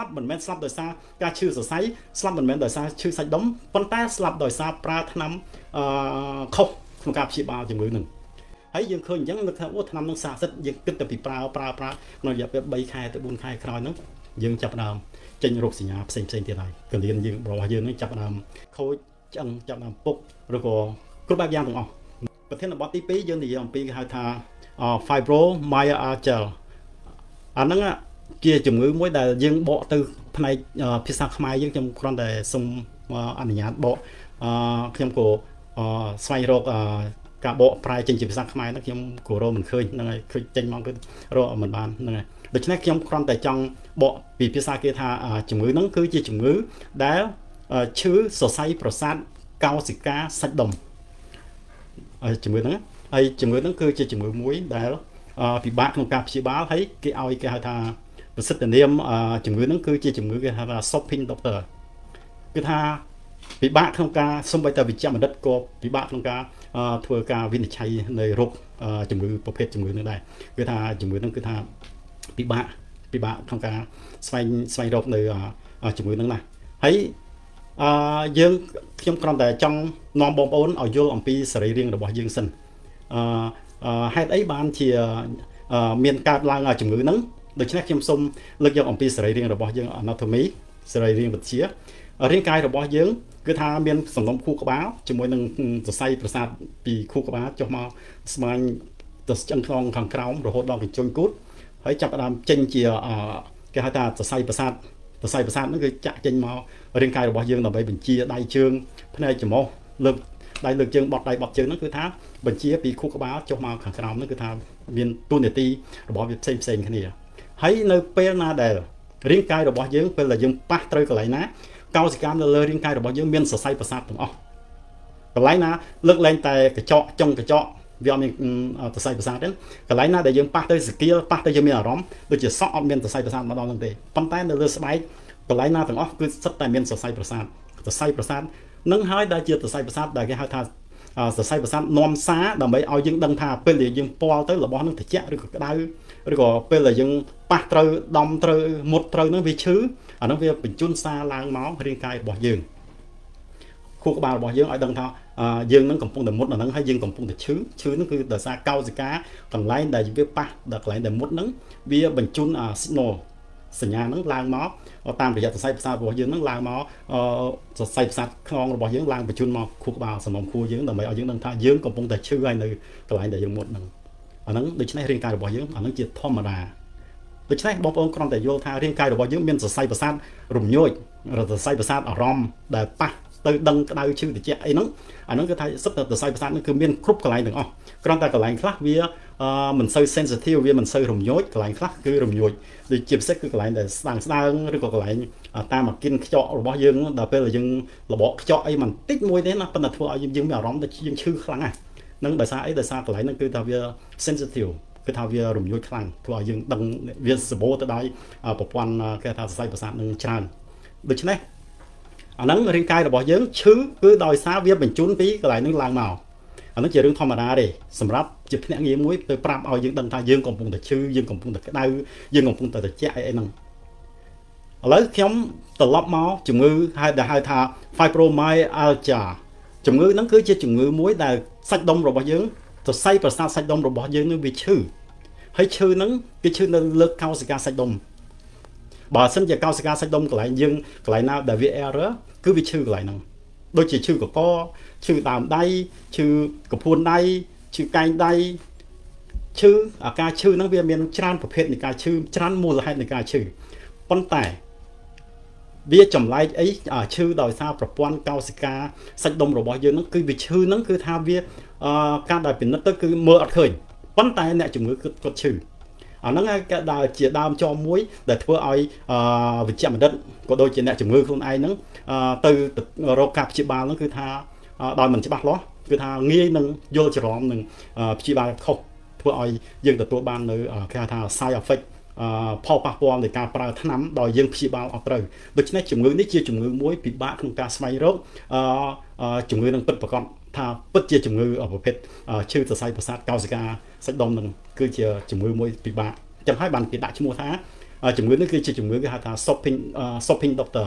ลับเหมือนแม่สลับโดยซาการชื่อสดใสสลับเหมือนแม่โดยซาชื่อใสดมปันแต่สลับโดยซาปลาทน้ำเขาขนมกาบชีบาจมือหนึ่งไอ้ยังเคยยังนึกถึงว่าทน้ำนึกซาสักยังกินแต่ปีปลาเราอยากไปใบไข่แต่บุญไข่คราวนึงยังจับน้ำเจนรกสิญญาเซ็งเซ็งที่ไรก็เรียนยังบอกว่ายังนึกจับน้ำเขาจังจับน้ำปุ๊บแล้วก็กรุ๊ปแบบยามของอ๋อประเทศนบอตตี้ปียังดีอย่างปีไฮทาไฟโบรไมอาเจลอันนั้นอ่ะเกี่ยวกับมือมวยแต่ยังบ่อตื้อภายในพิซซ่าขมายยังจำครั้งแต่ทรงอันนี้บ่อขยำโกใส่รอกกระบ่อปลายจริงจริงพิซซ่าขมายนักขยำโกเราเหมือนเคยนั่นไงเคยจริงมองคือเราเหมือนบ้านนั่นไงโดยเฉพาะขยำครั้งแต่จังบ่อปีพิซซ่าเกี่ยวกับจมือนั่นคือเกี่ยวกับมือแล้วชื่อสดใสประสานเกาสิกาสัดดมจมือนั่นไอ้จมือนั่นคือเกี่ยวกับมือมวยแต่ปีบ้านของการพิบาลให้เกี่ยวกับการทาประสิทธิ์เนียมจมือนั่นคือเกี่ยวกับมือการทาช็อปปิ้งด็อกเตอร์คือทาปีบ้านของการสมัยแต่วิจารณ์ดัดก็ปีบ้านของการทัวร์การวินิจฉัยในโรคจมือประเภทจมือนั่นได้คือทาจมือนั่นคือทาปีบ้านของการสมัยโรคในจมือนั่นนะให้ยังยงกรอนแต่จังนองบองปนเอาโยลอัมพีสรีเรียงระบบยังสินให้ไอ้บ้านที่เมียนการลางจมือนั้นโดยเฉพาะเข้มส้มเลือกยองอัมพีสรีเรียงระบบยังอนาโทมีสรีเรียงบัดเชียเรียงกายระบบยังคือทาเมียนสมองคู่กระบ้าจมูกนั่งจะใส่ประสาทปีคู่กระบ้าจมเอาสมัยจะจังคลองขังคราวระหดลองกินจนกุดให้จับตามเจนเจียแกหาตาจะใส่ประสาทแต่ใส่ประสาทนั่นคือจะเจนมาเรียงกายระบบยังต่อไปบัญชีได้เชิงภายในจมูกเลือกได้เลือกเชิงบอกได้บอกเชิงนั่นคือท้าบัญชีปีคู่กระบ้าจมเอาขังคราวนั่นคือท้าเมียนตุนเนตีระบบเซ็งๆแค่นี้ให้ในเปรนาเดลเรียงกายระบบยังเป็นเลยยังปักเตยกันเลยนะเกาสิการเลยเรียงกายระบบยังเมียนสดใสประสาทตรงอ๋อกันเลยนะเลือกแรงแต่กระเจาะจงกระเจาะวิธีสดใสประสาทนั้นกันเลยนะแต่ยังปักเตยสกิลปักเตยยังเมียนร้องโดยจะซ้อมเมียนสดใสประสาทมาลองตั้งแต่ปั้นแต่เลือกสบายกันเลยนะตรงอ๋อคือสัตว์แต่เมียนสดใสประสาทสดใสประสาทนั่งหายได้เจอสดใสประสาทได้แค่หายทาสดใสประสาทนอนซาแต่ไม่เอายังดังทาเป็นเลยยังปล่อยเตยระบบนั่งแต่เจ้าหรือก็ได้หรือก็เป็นเลยยังปักเตยดำเตยหมดเตยนั่งวิชื้ออันนั้นคือเป็นจุนซาล้างเมาส์เรียงกายบ่อยืงคู่กบาบ่อยืงไอ้ดังเท่ายืงนั้นกับปุ่งแต่มดนั้นให้ยืงกับปุ่งแต่ชื้อนั่นคือแต่ซาเกาสิกากันไล่แต่ยืงปะแต่ไล่แต่มดนั้นเบี้ยเป็นจุนสิโนสัญญานั้นล้างเมาส์ตามระยะใส่ประสาทบ่อยืงนั้นล้างเมาส์ใส่ประสาทคลองบ่อยืงล้างเป็นจุนมาคู่กบาสมองคู่ยืงแต่ไม่เอายืงดังเท่ายืงกับปุ่งแต่ชื้อไอ้หนึ่งกันไล่แต่ยืงมดนั้นอันนั้นโดยใช้เรียงกายบ่อยืงอันนั้นจิตธรรมดาโดยใช้บอมองกรอนแต่โยธาเรียงกายระบบยืมเมียนสดใสประสาทรุ่มย่อยเราสดใสประสาทอารมณ์แต่ปะเติร์ดังได้ชื่อติดเจ้าไอ้นั้นอันนั้นก็ไทยสับสดใสประสาทนั่นคือเมียนครุบกระไรหนึ่งอ๋อกรอนแต่กระไรคลักเวียมันเซอร์เซนซิทีฟเวียมันเซอร์รุ่มย่อยกระไรคลักคือรุ่มย่อยโดยเจ็บเซ็กคือกระไรแต่สร้างสร้างหรือกระไรตามมากินเจาะระบบยืมแต่เป็นยืมระบบเจาะไอ้มันติดมวยเนี่ยนะปัญหาทั่วยืมยืมอารมณ์แต่ยืมชื่อคลังอ่ะนั่นแต่ซาไอ้แต่ซากระไรนั่นคือทวีเซนซิทีฟคือทาวีรุ่มยุยคลังคือเอายังดังเวียนสโบตได้ปกป้องแค่ทาสายประสาทหนึ่งชั้นโดยเฉพาะอันนั้นเรียงกายเราบอกยังชื้อคือดอยซาเวียนเป็นจุนปีก็หลายนึงลางเมาอันนั้นจะเรื่องธรรมดาเลยสำหรับจุดที่นั่งยิ้มมุ้ยไปปราบเอายังดังทายังกองพุงแต่ชื้อยังกองพุงแต่ได้ยังกองพุงแต่จะแจ้ไอ้นั่งแล้วเข้มตลบเมาจุงมือให้ได้ให้ทาไฟโปรไมอาจ่าจุงมือนั่นคือจะจุงมือมุ้ยแต่สักดมเราบอกยังจะใส่ประสาทใส่ดมระบบยืงนึกวิชื่อให้ชื่อนั้นก็ชื่อนั้นเลือกเกาสิกาใส่ดมบ่ซึ่งจะเกาสิกาใส่ดมก็หลายยืงก็หลายหน้าแต่วิเอร์คือวิชื่อก็หลายหนังโดยชื่อกับก้อชื่อตามได้ชื่อกับพูนได้ชื่อไก่ได้ชื่อการชื่อนั้นเวียนเมียนชั้นประเภทในการชื่อชั้นมูลให้ในการชื่อปั้นแต่เบี้ยจำไล่ไอ้ชื่อโดยซาประปวนเกาสิกาใส่ดมระบบยืงนั้นคือวิชื่อนั้นคือทาเวียการได้เป็นนักเตะคือเมื่ออัดเคยปั้นแต่เนี่ยจุ่มมือก็ชื่ออันนั้นก็ได้เจียดามจอมุ้ยแต่เพื่อไอ้วิจารณ์ดันก็โดยเจียเนี่ยจุ่มมือคนไอ้นั้นตื่นโรคกับจีบานั่นคือทาดอนเหมือนจีบล้อคือทางี้นึงโยจะร้องนึงจีบาเขาเพื่อไอ้ยืนแต่ตัวบ้านเลยแค่ทาไซอัฟเฟกพอปะปอนในการปราถน้ำดอยยืนจีบาออกเตยโดยเจียจุ่มมือนี่เจียจุ่มมือมุ้ยปีบ้าของการสมัยโรคจุ่มมือนั่งเป็นประกอบถ้าปัจเจกจมือประเภทชื่อจะใส่ภาษาเกาหลีกาใส่ดมนั่นคือเจอจมือมวยปีบะจำให้บันปีดาชิโมท้า ជំងឺនេះគឺជាជំងឺគេហៅថា shopping doctor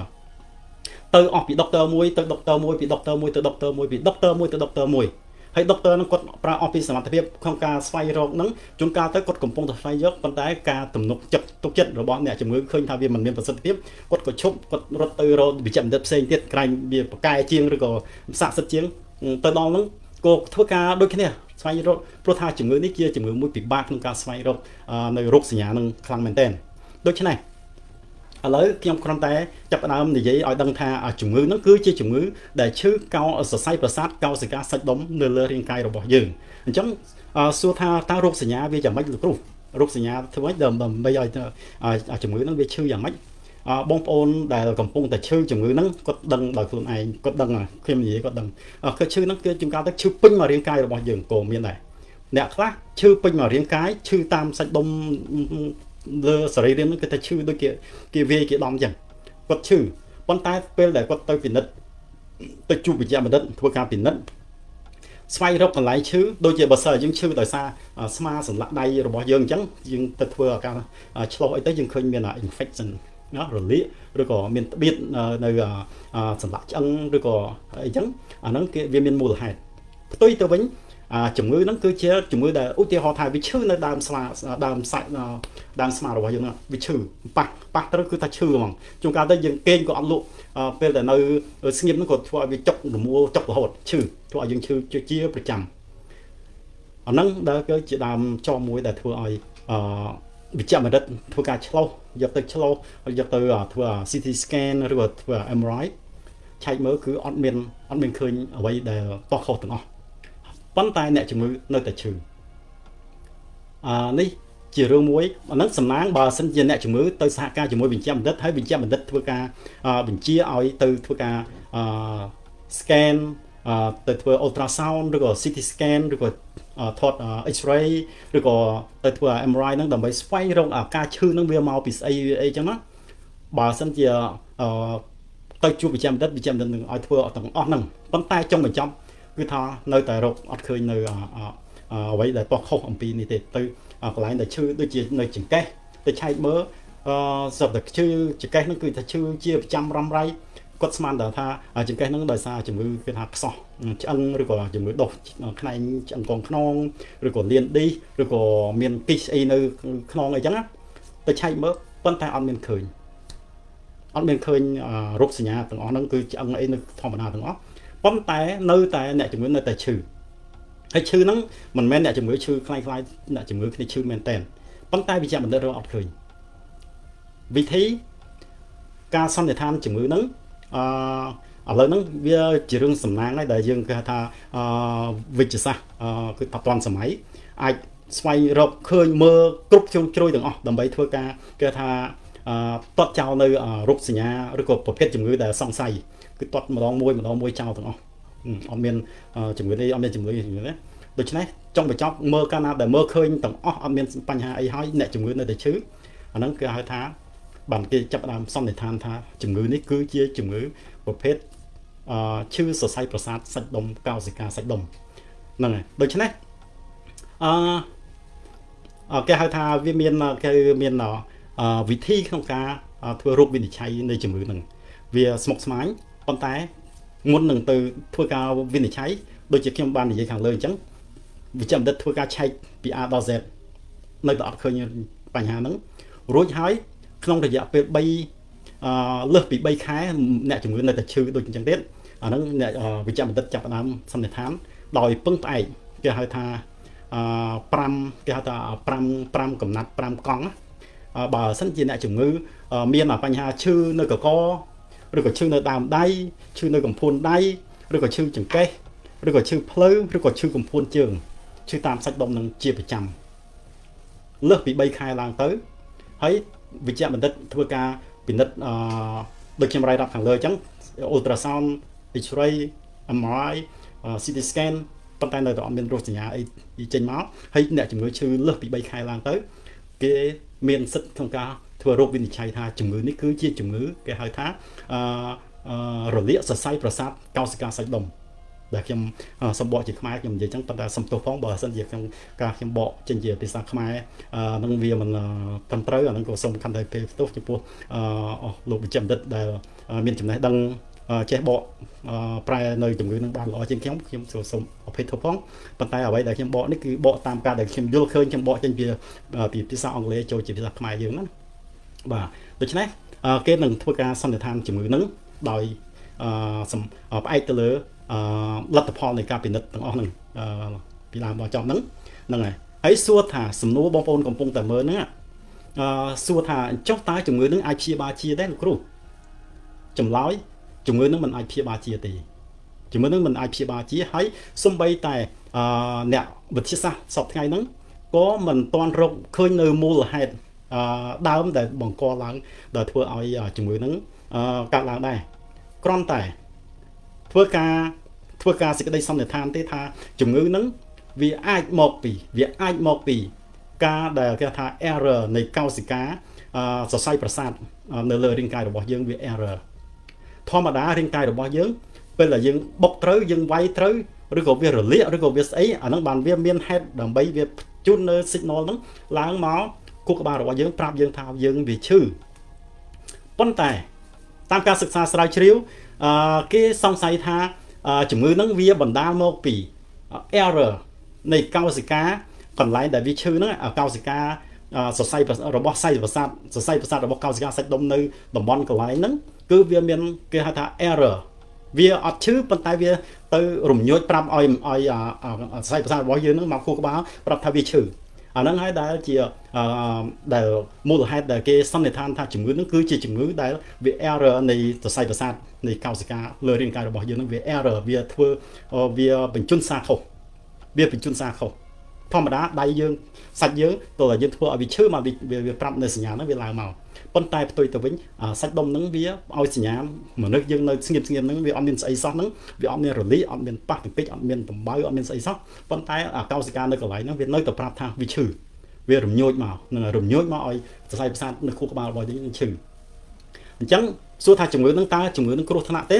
ទៅអស់ពី doctor មួយទៅ doctor មួយពី doctor មួយទៅ doctor មួយពី doctor មួយទៅ doctor មួយហើយ doctor នឹងគាត់ប្រើអស់ពីសមត្ថភាពក្នុងការស្វែងរកនឹងជួនកាលទៅគាត់កំពុងតែស្វែងរកប៉ុន្តែការទំនុកចិត្តទុកចិត្តរបស់អ្នកជំងឺឃើញថាវាមិនមានប្រសិទ្ធភាពគាត់ក៏ឈប់គាត់រត់ទៅរកវិជ្ជាបណ្ឌិតផ្សេងទៀតក្រែងវាប្រកែជាងឬក៏សាកសិតជាងទៅដល់នឹងក៏ធ្វើការដូចគ្នាស្វែងរកព្រោះថាជំងឺនេះជាជំងឺមួយពិបាកក្នុងការស្វែងរកនៅរោគសញ្ញានឹងខ្លាំងមែនទែនដូច្នេះឥឡូវខ្ញុំគ្រាន់តែចាប់ផ្ដើមនិយាយឲ្យដឹងថាជំងឺនោះគឺជាជំងឺដែលឈឺកោសរសៃប្រសាទកោសិកាសាច់ដុំនៅលើរាងកាយរបស់យើងអញ្ចឹងសួរថាតើរោគសញ្ញាវាយ៉ាងម៉េចលោកគ្រូរោគសញ្ញាធ្វើម៉េចដើម្បីឲ្យជំងឺនោះវាឈឺយ៉ាងម៉េចបងប្អូនដែលកំពុងតែឈឺជំងឺហ្នឹងគាត់ដឹងដោយខ្លួនឯងគាត់ដឹងខ្ញុំនិយាយគាត់ដឹងគាត់ឈឺហ្នឹងគឺជំងឺទឹកឈឺពេញមករាងកាយរបស់យើងក៏មានដែរអ្នកខ្លះឈឺពេញមករាងកាយឈឺតាមសាច់ដុំលើសរីរាង្គហ្នឹងគឺថាឈឺដូចគេវាយគេដំអញ្ចឹងគាត់ឈឺប៉ុន្តែពេលដែលគាត់ទៅពិនិត្យទៅជួបវេជ្ជបណ្ឌិតធ្វើការពិនិត្យស្វែងរកកន្លែងឈឺដូចជាបើសិនយើងឈឺដោយសារស្មាសន្លាក់ដៃរបស់យើងអញ្ចឹងយើងទៅធ្វើអាការឆ្លុះអីទៅយើងឃើញមាន infectionណារលាកឬក៏មានត្បៀតនៅសន្លាក់ឆ្អឹងឬក៏អីចឹងអាហ្នឹងគេវាមានមូលហេតុផ្ទុយទៅវិញជំងឺហ្នឹងគឺជាជំងឺដែលឧទាហរណ៍ថាវាឈឺនៅដើមស្មាដើមសាច់ដើមស្មារបស់យើងហ្នឹងវាឈឺប៉ះត្រូវគឺថាឈឺហ្មងជួនកាលទៅយើងគេងក៏អត់លក់ពេលដែលនៅស្ងៀមហ្នឹងក៏ធ្វើឲ្យវាចុករមួលចុករហូតឈឺធ្វើឲ្យយើងឈឺជាប្រចាំអាហ្នឹងដែលគឺជាដើមចមួយដែលធ្វើឲ្យវិជ្ជាបណ្ឌិតធ្វើការឆ្លុះយកទៅឆ្លុះយកទៅធ្វើ CT scan ឬក៏ធ្វើ MRI ឆែកមើលគឺអត់មានឃើញអ្វីដែលតោះខុសទាំងអស់ប៉ុន្តែអ្នកជំងឺនៅតែឈឺនេះជារឿងមួយអានឹងសំណាងបើសិនជាអ្នកជំងឺទៅសហការជាមួយវិជ្ជាបណ្ឌិតហើយវិជ្ជាបណ្ឌិតធ្វើការបញ្ជាឲ្យទៅធ្វើការ scan ទៅធ្វើ ultrasound ឬក៏ CT scan ឬក៏ថត X-ray ឬក៏ទៅធ្វើ MRI ហ្នឹងដើម្បីស្វែងរកការឈឺហ្នឹងវាមកពីស្អីអីចឹងណាបើសិនជាទៅជួបវិជ្ជាបណ្ឌិតនឹងឲ្យធ្វើទាំងអស់ហ្នឹងប៉ុន្តែចុងបញ្ចប់គឺថានៅតែរកអត់ឃើញនៅអ្វីដែលតោះខុសអំពីនេះទេទៅកន្លែងដែលឈឺដូចជានៅចង្កេះទៅឆែកមើលស្រាប់តែឈឺចង្កេះហ្នឹងគឺថាឈឺជាប្រចាំរំរាយគាត់ស្មានដល់ថាចង្កេះហ្នឹងដោយសារជំងឺគេថាខ្សោះឆ្អឹងឬក៏ជំងឺដុសខ្នែងឆ្អឹងកងខ្នងឬក៏លានឌីសឬក៏មានគិសអីនៅខ្នងអីចឹងណាទៅឆែកមើលប៉ុន្តែអត់មានឃើញរោគសញ្ញាទាំងអស់ហ្នឹងគឺឆ្អឹងអីនៅធម្មតាទាំងអស់ប៉ុន្តែនៅតែអ្នកជំងឺនៅតែឈឺហើយឈឺហ្នឹងមិនមែនអ្នកជំងឺឈឺคล้ายៗអ្នកជំងឺគ្នាឈឺមែនតែនប៉ុន្តែវិជ្ជាបណ្ឌិតរកអត់ឃើញវិធីការសន្និដ្ឋានជំងឺហ្នឹងឥឡូវហ្នឹងវាជារឿងសំណាងហើយដែលយើងគេថាវិទ្យាសាស្ត្រគឺបច្ចុប្បន្នសម័យអាចស្វែងរកឃើញមើលគ្រប់ជ្រុងជ្រោយទាំងអស់ដើម្បីធ្វើការគេថាទាត់ចោលនៅរោគសញ្ញាឬក៏ប្រភេទជំងឺដែលសង្ស័យគឺទាត់ម្ដងមួយចោលទាំងអស់អត់មានជំងឺនេះអត់មានជំងឺនេះដូច្នេះចង់បញ្ចប់មើលកាលណាដែលមើលឃើញទាំងអស់អត់មានបញ្ហាអីហើយអ្នកជំងឺនៅតែឈឺអាហ្នឹងគឺហៅថាបានគេចាប់ដើមសន្និដ្ឋានថាជំងឺនេះគឺជាជំងឺប្រភេទឈឺសរសៃប្រសាទសាច់ដុំកោសិកាសាច់ដុំហ្នឹងហើយដូច្នេះគេហៅថាវាមានវិធីក្នុងការធ្វើរោគវិនិច្ឆ័យនៃជំងឺហ្នឹងវាស្មុគស្មាញប៉ុន្តែមុននឹងទៅធ្វើការវិនិច្ឆ័យដូចជាខ្ញុំបាននិយាយខាងលើអញ្ចឹងវិជ្ជាបណ្ឌិតធ្វើការឆែកពី A ដល់ Z នៅតែអត់ឃើញបញ្ហាហ្នឹងរួចហើយក្នុងរយៈពេលលើសពី3ខែអ្នកជំងឺនៅតែឈឺដូចអញ្ចឹងទៀតអាហ្នឹងអ្នកវិជ្ជាបណ្ឌិតចាប់ផ្ដើមសន្និដ្ឋានដោយពឹងផ្អែកគេហៅថា5គេហៅថា5កំណាត់5កង់បើសិនជាអ្នកជំងឺមានបញ្ហាឈឺនៅកកឬក៏ឈឺនៅដើមដៃឈឺនៅកំភួនដៃឬក៏ឈឺចង្កេះឬក៏ឈឺភ្លៅឬក៏ឈឺកំភួនជើងឈឺតាមសាច់ដុំនឹងជាប្រចាំលើសពី3ខែឡើងទៅហើយវិជ្ជាបណ្ឌិតធ្វើការពិនិត្យដូចខ្ញុំរាយរាប់ខាងលើអញ្ចឹង Ultrasound X-ray MRI CT scan ប៉ុន្តែនៅតែអត់មានរោគសញ្ញាអីចេញមកហើយអ្នកជំងឺឈឺលើសពី3ខែឡើងទៅគេមានសិទ្ធិក្នុងការធ្វើរោគវិនិច្ឆ័យថាជំងឺនេះគឺជាជំងឺគេហៅថារលាកសរសៃប្រសាទកោសិកាសាច់ដុំ แบบยังสมบูรณ์จีขมายยังยังจังปัญหาสมตัวฟ้องบ่อสันเดียยังการยังบ่อจังเดียเป็นสังขมายนังเวียมันพันเตอร์นั่งก็สมคันได้เป็นตัวจีบลูกจำเด็ดได้มีจำไหนดังเจ็บบ่อปลายในจมูกนั่งบานหล่อจังแข็งยังสมเพชรฟ้องปัญหาเอาไว้ได้ยังบ่อนี่คือบ่อตามการได้ยังโยกเคยยังบ่อจังเดียปีที่สองเลยโจจีเป็นสังขมายอย่างนั้นบ่าโดยเฉพาะเกณฑ์หนึ่งทุกการสัมเดทางจมูกนั่งโดยไปเตลรัฐพรในการเป็นนักต่างอ้อหนึ่งพิลามบอจอมนั้นนั่นไงไอ้สัวถ่าสมนุบองปนของปงแต่เมื่อเนี่ยสัวถ่าเจ้าตายจมือนึงไอพีบาจีได้หรือครูจำร้อยจมือนึงมันไอพีบาจีตีจมือนึงมันไอพีบาจีให้สมใบแต่เนี่ยบัดชิซะสอบไงนั้นก็มันตอนรกเคยเนื้อมูลให้ดาวแต่บังกอหลังแต่เพื่อเอาจมือนั้นการหลังได้กรอนแต่เพื่อการสิกได้สำเร็จทานเตธาจุงเงินนั้นวิไอหมอกปีวิไอหมอกปีการได้เตธาเอเรในเก้าสิกาสไซประสาทเนรเร่งกายดอกบอลยิงวิเอเรธรรมดาเร่งกายดอกบอลยิงเป็นอะไรยิงบกเท้ายิงไวเท้าหรือก็วิรเลียหรือก็วิสไออันนั้นบานวิเมียนเฮดดังใบวิจุนสิกนอนนั้นล้างหม้อคุกบาดอกบอลยิงปราบยิงทาวยิงวิชื่อปั้นแต่ตามการศึกษาสไลชิวเกี่ยสงสัยธาจมือนั่งเวียบรรดาโมปีเอเรในเกาสิกาก่อนไล่ได้วิชื่อนั่งเกาสิกาสดใสระบบใสประสาทสดใสประสาทระบบเกาสิกาใส่ดมในดมบอลก่อนไล่นั่งคือเวียเมียนเกี่ยธาเอเรเวียอัดชื่อปันไตเวียตัวรุ่มยศปรำอ้อยใสประสาทบอยยืนนั่งมาคู่กับบ้าปรับทวีชื่ออันนั้นให้ได้เจียได้มูลให้ได้เกี่ยสัมเนธานทางจมือนั่งคือเจียจมือได้วิเอเรในสดใสประสาทในเกาสิกาเลยเรียนการบอกยืนเวียเอเรเวียทัวเวียเป็นจุนซาเขาเวียเป็นจุนซาเขาธรรมดาได้ยืนสัตย์ยืนตัวยืนทัวเอาวิชื่อมาเวียปรับในสัญญาณเวลาเมาปั้นไตประตูตัววิ่งสัตย์ดมนั่งเวียเอาสัญญาเหมือนนึกยืนในเงียบนั่งเวียออมเมียนใส่ซอกนั่งเวียออมเมียนหรือลีออมเมียนปากถึงปิดออมเมียนต่ำใบออมเมียนใส่ซอกปั้นไตเกาสิกาในกระไรนั่งเวียนึกตัวปรับทางวิชื่อเวียรุ่มโยนมาเนี่ยรุ่มโยนมาไอ้สดใสประสาทในคู่กับบาลบอยยืนชื่อจังส่วนทางจมูกนั่งตาจมูกนั่งครุฑธนาเตะ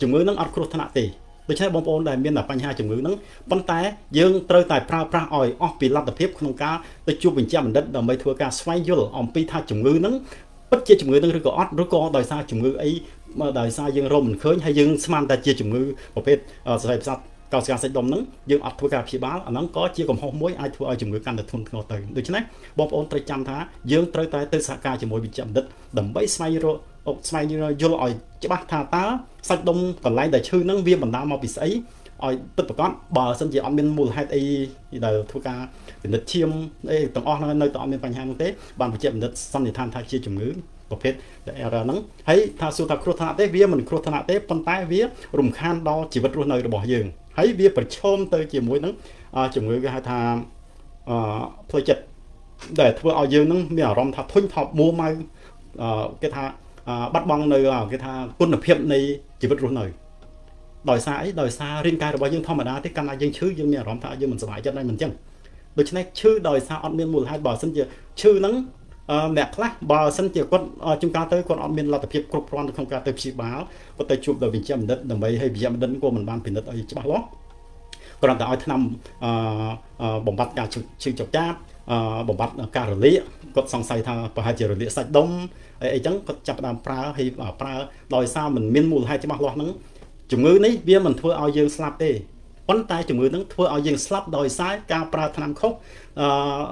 จมูกนั่งอัดครุฑธนาเตะโดยใช้บอมโอนได้เมียนแบบปัญหาจมูกนั่งปั้นแต่ยืงเตยแต่พระอ่อยออกปีลับตะเพียบขนมกาโดยจูบเป็นเจ้ามันดัดดำใบทัวกาสไฟยุลอมปีทางจมูกนั่งปัจเจจมูกนั่งหรือก็อัดหรือก็โดยซาจมูกไอ้โดยซายืงร่มเคยให้ยืงสมานแต่เจจมูกประเภทสดใสประสาทเกาสิกาใส่ดมนั่งยืงอัดทัวกาผีบ้าอันนั้นก็เจียกหอมมวยไอทัวไอจมูกกันแต่ทุนงอเตยโดยใช้บอมโอนเตยจำท้ายืงเตยแต่เตยสกาจมูกเป็นเจ้ามันดัดดำใบสไฟยุลอกสมัยยุลอ่อยจะบ้าทาตาสักดมก่อนไล่แต่ชื่อนั่งเวียบรรดามาปิดไอ้อ่อยตึ๊บก้อนบ่อสันเจียอมเป็นมูลให้ไอ้เดี๋ยวทุกการเป็นเด็ดเทียมไอ้ต่างอ้อนั่นเลยต่างเป็นปัญหาเต้บ้านผู้เชี่ยวเด็ดสันนิทานทางเชี่ยวจมูกประเภทแต่เอรานั่งให้ทาสุทักครุฑธนาเต้เวียมันครุฑธนาเต้ปันใต้เวียรุ่มข้านดอจีวัตรรุ่นเลยบ่อยืงให้เวียประชมเตยจีมวยนั่งจมูกก็ให้ทาพลอยจัดแต่เพื่อเอายืงนั่งมีอารมณ์ทับทุ่นทับมัวไม่ก็ทาบัดบองในกระทากุนเพียบในจิตวิทย์รุ่นหน่อยดอยสาเร่งกายเราบอกยังธรรมดาที่การยังชื่อยังมีอารมณ์ท่ายังมันสบายใจได้มันจังโดยเฉพาะชื่อดอยสาออมเมียนมูลให้บ่อสันเจชื่อนั้นแหนกละบ่อสันเจก็จุ่มการเตยก็ออมเมียนเราแต่เพียบครบร้อนของการเตยชีบ้าก็เตยจูบโดยวิญญาณดันดันไปให้วิญญาณดันก็มันบานผิดดันเอาจะบ้าล้อก็เราแต่เอาท่านำบ่มบัดการชื่อจบจ้าบ่มบัดการเลี้ยก็สงสัยทางปะหาเจริญเลี้ยใส่ดมไอ้จังก็จับตามปลาให้ปลาลอยซาเหมือนเมียนมูลให้จะมาหลอกนั้นจุ่มเงยนี้เบี้ยมันทั่วเอาเยื่อสลับเตะปั้นตายจุ่มเงยนั้นทั่วเอาเยื่อสลับลอยซ้ายกาปลาทำคบ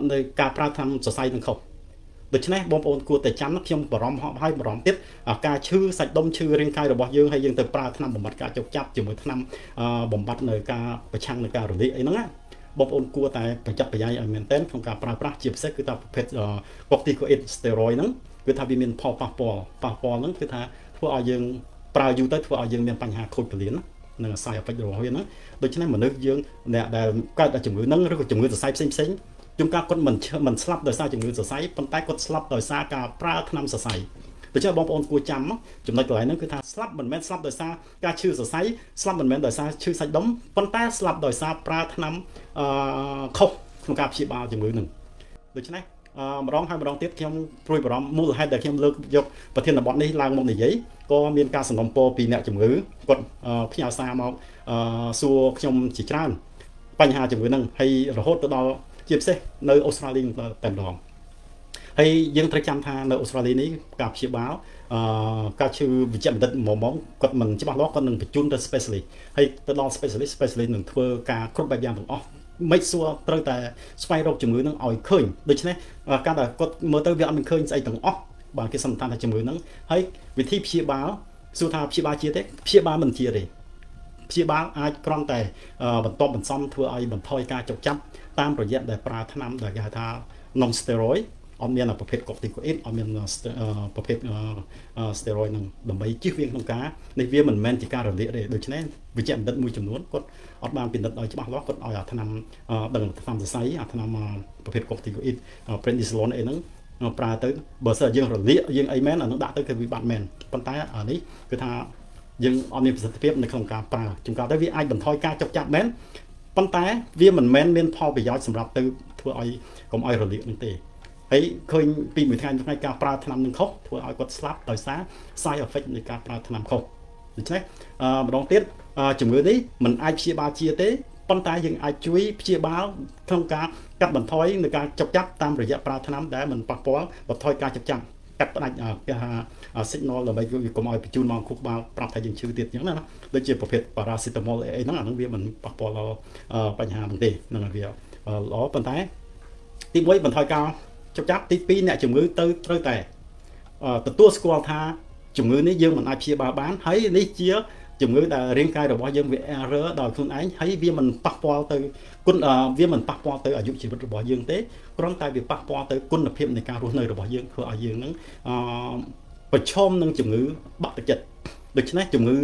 ในกาปลาทำสดใสทั้งคบโดยเฉพาะบอมโอนกลัวแต่จำนักเพียงปลอมหอบให้ปลอมติดกาชื่อใส่ดมชื่อเรียงกายระบบเยื่อให้เยื่อแต่ปลาทำบ่มบัดกาจกจับจุ่มเงยทำบ่มบัดในกาประชังในกาหรือไอ้นั่นบอมโอนกลัวแต่ประจับประยายอันเมนเต้นของกาปลาปลาจีบเซ็กคือตาเพชรกอกติโคเอสเตอรอยนั้นคือทาวิมินพอปอนั่นคือทาทั่วเอายังปลาอยู่ใต้ทั่วเอายังเป็นปัญหาคนเปลี่ยนนะนั่นสายอภัยรอเฮียนะโดยฉะนั้นเหมือนนึกยังเนี่ยแต่ก็จะจุ่มมือนั่งหรือก็จุ่มมือจะใส่เซ็งจุ่มการกดมันสลับโดยซาจุ่มมือจะใส่ปั้นใต้กดสลับโดยซากาปลาทำใส่โดยเฉพาะบอมโอนกูจำมั้งจุ่มในกลายนั่นคือทาสลับเหมือนแม่สลับโดยซากาชื่อจะใส่สลับเหมือนแม่โดยซาชื่อใส่ดมปั้นใต้สลับโดยซาปลาทำคบของกาผีบาจุ่มมือหนึ่งโดยฉะนั้น ร้องให้ร้องเทียบเข้มรุ่ยร้องมูลให้เด็กเข้มเลิกยกประเทศในบ่อนนี้ลางมองในยิ่งก็มีการสนองโปปีเนี่ยจมือกดพี่อาซามาสัวเข้มจีจานปัญหาจมือนั่งให้ระหดตัวเจี๊ยบเซ่ในออสเตรเลียเต็มดองให้ยังตระจำทางในออสเตรเลียนี้กับเชี่ยวบ้าก็คือวิจัยดัดหมอมกดมันจะบอกล้อกันหนึ่งไปจุนดัดสเปซเลยให้ตัวลองสเปซเลยสเปซเลยหนึ่งเพื่อการครบแบบยามถึงอ๋อไม่ซัวตั้งแต่สไปโรจมือนั่งอ่อยเคยโดยเฉพาะการแต่กดเมื่อตัวเวียนมันเคยใจถึงอ๋อบางที่สัมพันธ์จมือนั่งให้วิธีเชี่ยวบ้าสุธาเชี่ยวบ้าเชี่ยเด็กเชี่ยวบ้ามันเชี่ยเลยเชี่ยวบ้าไอ้กรองแต่บรรทบบรรซ้อมเพื่อไอ้บรรทอยการจบจับตามประยัดแต่ปลาท่าน้ำแต่ยาทานองสเตียรอยออมเมียนประเภทกบติโกเอสออมเมียนประเภทสเตียรอยนั่งดมไปจีบเวียงน้ำกาในเวียมันแมนจิการระเดียเลยโดยเฉพาะวิจัยดัดมือจำนวนกดอดบางเป็นดัดอ่อยจะบอกล้อกดอ่อยท่านำดังท่านำจะใส่ท่านำประเภทกบติโกเอสเพรนดิสลอนเองนั่งปลาตื้อเบอร์เซอร์ยังระเดียยังไอแมนนั่งด่าตื้อคือวิบัติแมนปัญหาอันนี้คือท่ายังออมเมียนประสิทธิภาพในโครงการปลาจุ่มกาได้วิไอบันทอยกาจับจับแมนปัญหาเวียมันแมนเวียนพอไปย้อยสำหรับตื้อทั่วอ่อยของอ่อยระเดียนั่งเตะไอ้เคยปีมือไทยในการปราถนำหนึ่งเขาถือเอากดสลับต่อยซ้าไซออฟเฟกในการปราถนำเขาถูกไหมลองเทสจมูกนี้มันไอเชียบาเชียเต้ปั้นตายยังไอช่วยเชียบาทำการกัดบันทอยในการจับจับตามระยะปราถนำได้มันปักป้องบันทอยการจับจับกัดปัญหาสัญญาณเราไปอยู่กับมอยไปจูนมองคุกมาปรับไทยยังชื่อเตี้ยอย่างนั้นนะโดยเฉพาะเพจปาราซิตามอลไอ้นั่นนั่นเวียมันปักป้องเราปัญหาบางทีนั่นเวียล้อปั้นตายที่ไว้บันทอยการจับจับตีปีเนี่ยจมือเตอร์เตอร์แต่ตัวสกอลท่าจมือนี้เยอะมันอาชีพบาบ้านให้นี่เชี่ยจมือแต่เรียงกายเราบอกเยอะเวรอดอยคุณไอ้ให้เวียมันปักปอเตอร์คุณเวียมันปักปอเตอร์อายุชีวิตเราบอกเยอะเต้ร่างกายเวียปักปอเตอร์คุณเพียบในการรู้เนยเราบอกเยอะคืออายุนั้นประชมนั่งจมือบักจัดโดยเฉพาะจมือ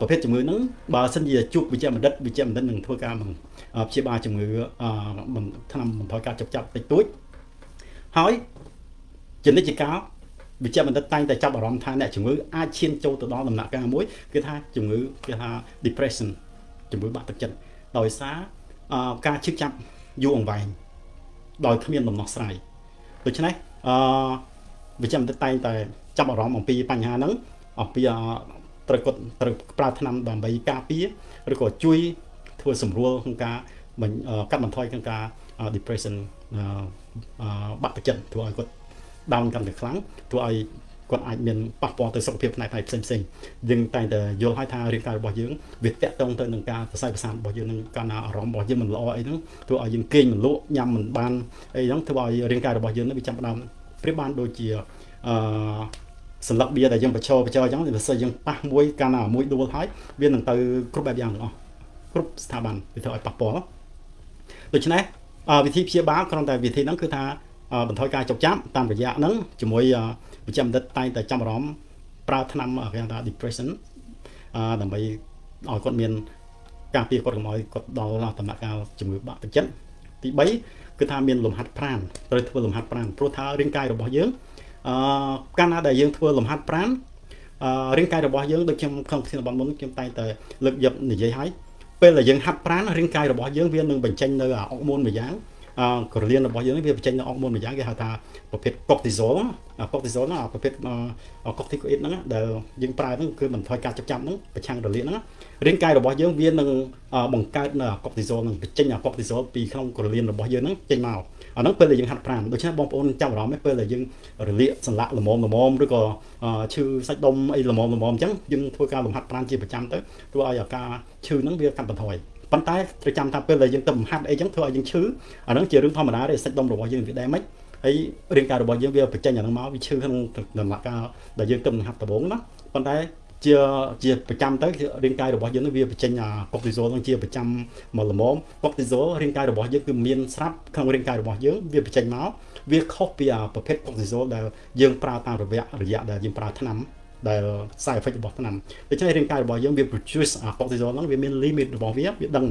ประเภทจมือนั้นบาสัญญาจุกวิจัยมันดัดวิจัยมันดัดหนึ่งทั่วการมันเชี่ยบาจมือมันทำมันถอยการจับจับติดตุ้ยหอยจนได้จีก้าววิจัยมันตั้งแต่จับอารมณ์ทางเนี่ยจมืออาเชียนโจตัวดอลำหนักการมวยคือท่าจมือคือท่า depression จมือบาดตะจันโดยสาการชื่อจับยุ่งไวโดยขมิ้นลมนอกใส่โดยฉะนั้นวิจัยมันตั้งแต่จับอารมณ์ของปีปัญหานั้นของปีตระกดตระปราธนำดำใบกาปีตระกดจุยทัวสมรัวของการมันกัดมันถอยของการ depressionบัตรประจันทัวไอ้กดดาวน์กันแต่ครั้งทัวไอ้กดไอ้เมียนปักปอตัวสกปรกในไทยเซ็งๆยังแต่โยนให้ทางเรียนการบ่อยเยอะเวียดแตะตรงตัวหนึ่งการใส่ภาษาบ่อยเยอะหนึ่งการอารมณ์บ่อยเยอะมันลอยนึงทัวไอ้ยังเก่งมันลุยำมันบานไอ้น้องทัวไอ้เรียนการบ่อยเยอะนั้นไปจำดำพริบานโดยเจียสำหรับเบียร์แต่ยังไปโชว์ยังแต่ใส่ยังปักมวยการมวยดูท้ายเบียร์หนึ่งตัวครบแบบยังอ๋อครบสถาบันไปทัวไอ้ปักปอโดยฉะนั้นวิธีเพียบ้าครั้งแต่วิธีนั้นคือท่าบรรทอยการจบจับตามระยะนั้นจมวยประจำดัดไตแต่จำร้องปราธนำการท่า depression ทำไมอ่อยกดเมียนการปีกดของอ่อยกดดาวลาตำหนักการจมวยบาดเจ็บที่ใบคือท่าเมียนลมหัดพรานโดยทั่วลมหัดพรานเพราะท่าเรียงกายเราบ่อยเยอะการน่าได้เยอะทั่วลมหัดพรานเรียงกายเราบ่อยเยอะโดยเข้มข้นที่เราบำรุงเข้มไตแต่เลือกหยับหนีใจหายเป็นเลยยังหัดพรานร่างกายเราบอกยังเวียนหนึ่งเป็นเช่นเลยออกมวลเหมือนอย่างกระเรียนเราบอกยังเวียนเป็นเช่นออกมวลเหมือนอย่างก็หาตาประเภทกอติโซลน่ะประเภทกอติโคเอสนั่นเดี๋ยวยังปลายนั่นคือมันถอยการจับจำนั่นเป็นช่างกระเรียนนั่นร่างกายเราบอกยังเวียนหนึ่งบังการน่ะกอติโซลนั่นเป็นเช่นกอติโซลปีข้างกระเรียนเราบอกยังนั่นเช่นเมาอันนั้นเป็นเลยยังหัดพรานโดยเฉพาะบางคนเจ้าเราไม่เป็นเลยยังระเรียนสละละมอมหรือก็ชื่อสัตว์ดมไอ้ละมอมจังยังทั่วการลมหัดพรานจีประจำเต้ตัวอยากการชื่อนั่งเวียกันบรรทอยปั้นตายประจำทำเป็นเลยยังต่ำหัดไอ้ยังเธอยังชื้ออันนั้นเจอเรื่องธรรมดาเลยสัตว์ดมระบายยังได้ไหมไอ้เรื่องการระบายยังเวียไปเจออย่างนั้นมาวิชื่อข้างหลังก็แต่ยังต่ำหัดแต่บ่งนะปั้นตายเจียประจำเต้เรื่องการระบายยังเวียไปเจออย่างกอติโซลต้องเจียประจำมาละมอมกอติโซลเรื่องการระบายยังคือเมียนทรัพย์ข้างเรื่องการระบายยังเวียไปเจอหมาเวียเข้าไปประเภทกอติโซลแต่ยังปลาตามระยะแต่ยังปลาถนำได้ใส่ไฟจะบอกท่านนั้นแต่ใช้เรื่องการบอกยังเวียบจุสปกติโซนนั้นเวียมีลิมิตบอกเวียดัง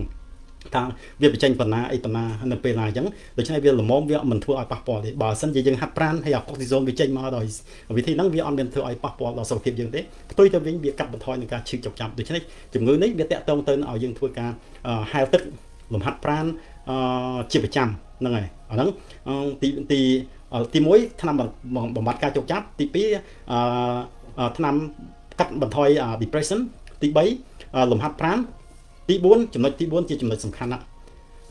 ทางเวียบไปเจนปนาไอปนาฮันเปลายังแต่ใช้เวียหลมเวียมันทั่วไอปากปอเลยบ่สันยังหัดปรานให้ปกติโซนไปเจนมาโดยวิธีนั้นเวียออมเดินทั่วไอปากปอเราสอบเทียบยังเด้ตัวจะเวียนเวียกับบรรทอยในการชิงจับโดยใช้จมูกนี้เวียแตะตรงเตินเอายังทั่วการไฮตึกหลมหัดปรานจีบประจำนั่นไงอันนั้นตี ตีมวยทำบำบัดการจดจับตีปีทำกัดบรรเทา depression ตีใบลมหัดพรานตีบุญจำนวนตีบุญจะจำนวนสำคัญนะ